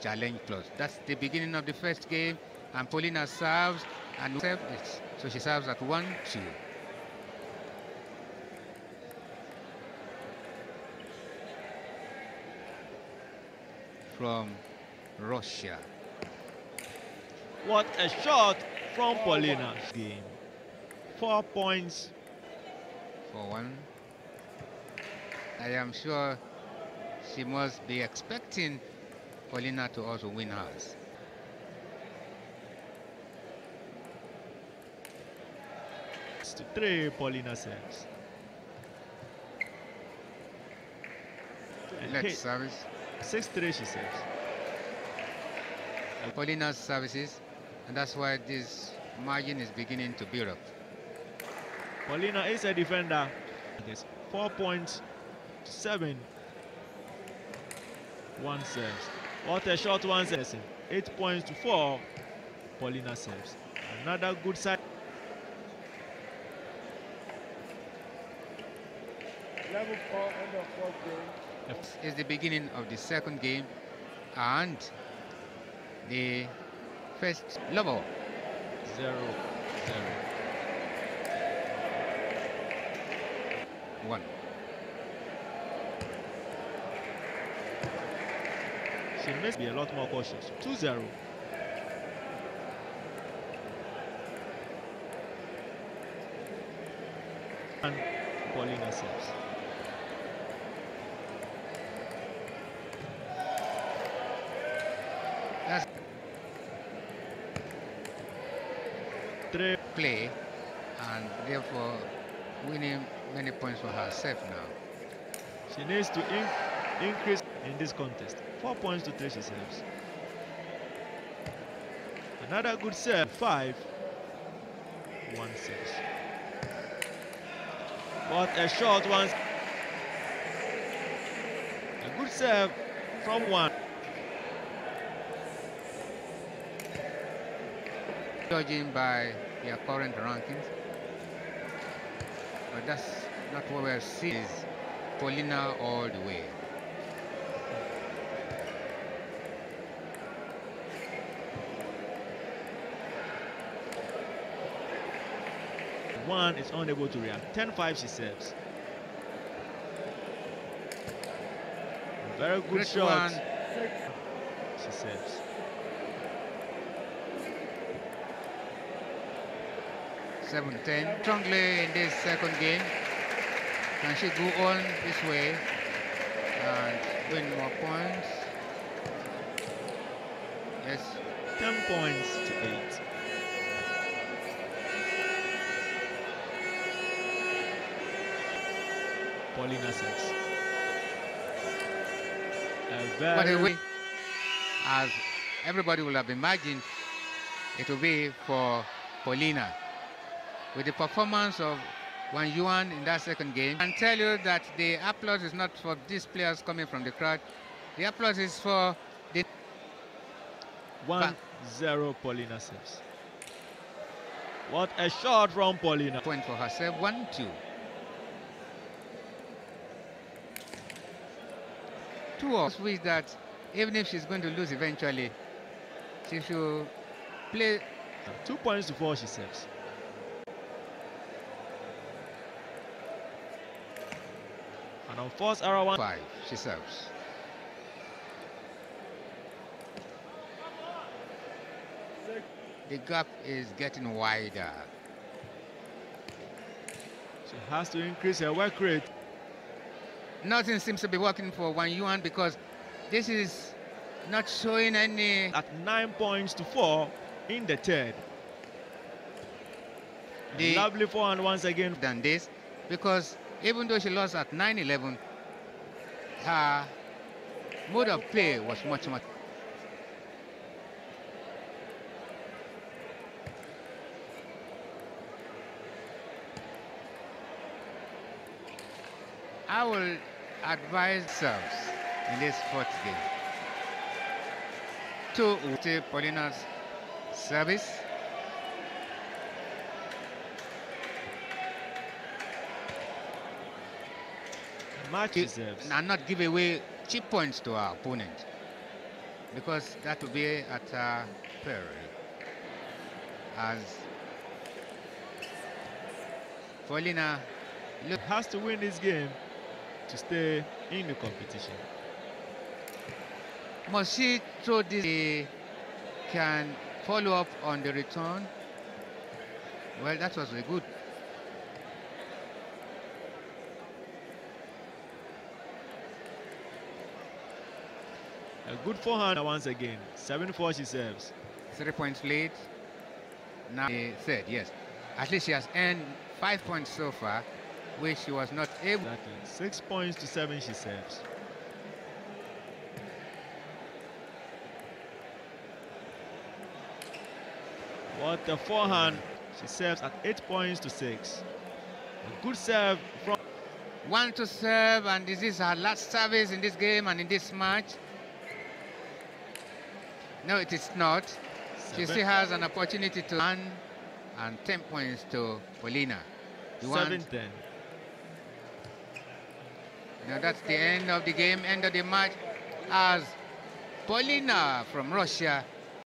challenge clause. That's the beginning of the first game, and Polina serves, and so she serves at 1-2. From Russia. What a shot from Polina. Game. 4 points. 4-1. I am sure she must be expecting Polina to also win hers. It's 3 Polina serves. Let's service. 6-3 she serves. Polina's services, and that's why this margin is beginning to build up. Polina is a defender. It is 4.7. 1 serves. What a short 1 serves. 8 points to 4. Polina serves. Another good side. Level 4 end of 4th game. It's the beginning of the second game, and the first level. 0-0. 1. She must be a lot more cautious. 2-0. And Polina serves. That's 3 play, and therefore winning many points for herself now. She needs to increase in this contest. 4 points to 3 she serves. Another good serve. 5-1 serves. What a short 1. A good serve from 1. Judging by their current rankings, but that's not what we're seeing. Is Polina all the way. One is unable to react. 10-5 she serves. A very good great shot. One. She serves. Strongly in this second game. Can she go on this way and win more points? Yes. 10 points to 8. Polina serves. But anyway, as everybody will have imagined, it will be for Polina. With the performance of Wan Yuan in that second game, I can tell you that the applause is not for these players coming from the crowd. The applause is for the 1-0 Polina serves. What a shot from Polina. Point for herself. 1-2. 2 hours with that. Even if she's going to lose eventually, she should play. 2 points to 4 she serves. And on force error 1-5 she serves. The gap is getting wider. She has to increase her work rate. Nothing seems to be working for Wan Yuan, because this is not showing any. At 9 points to 4 in the third. The lovely forehand once again than this, because even though she lost at 9-11, her mode of play was much. I will advise serves in this fourth game. 2 to Polina's service. And not give away cheap points to our opponent. because that will be at peril. As Polina has to win this game to stay in the competition. Must she throw this? She can follow up on the return. Well, that was a good. A good forehand once again. 7-4 she serves. 3 points lead. Now third, yes. At least she has earned 5 points so far, which she was not able. Exactly. 6 points to 7 she serves. What the forehand. She serves at 8 points to 6. A good serve from. One to serve, and this is her last service in this game and in this match. No, it is not. Seven. She still has an opportunity to run, and 10 points to Polina. 7-10. Now that's the end of the game, end of the match, as Polina from Russia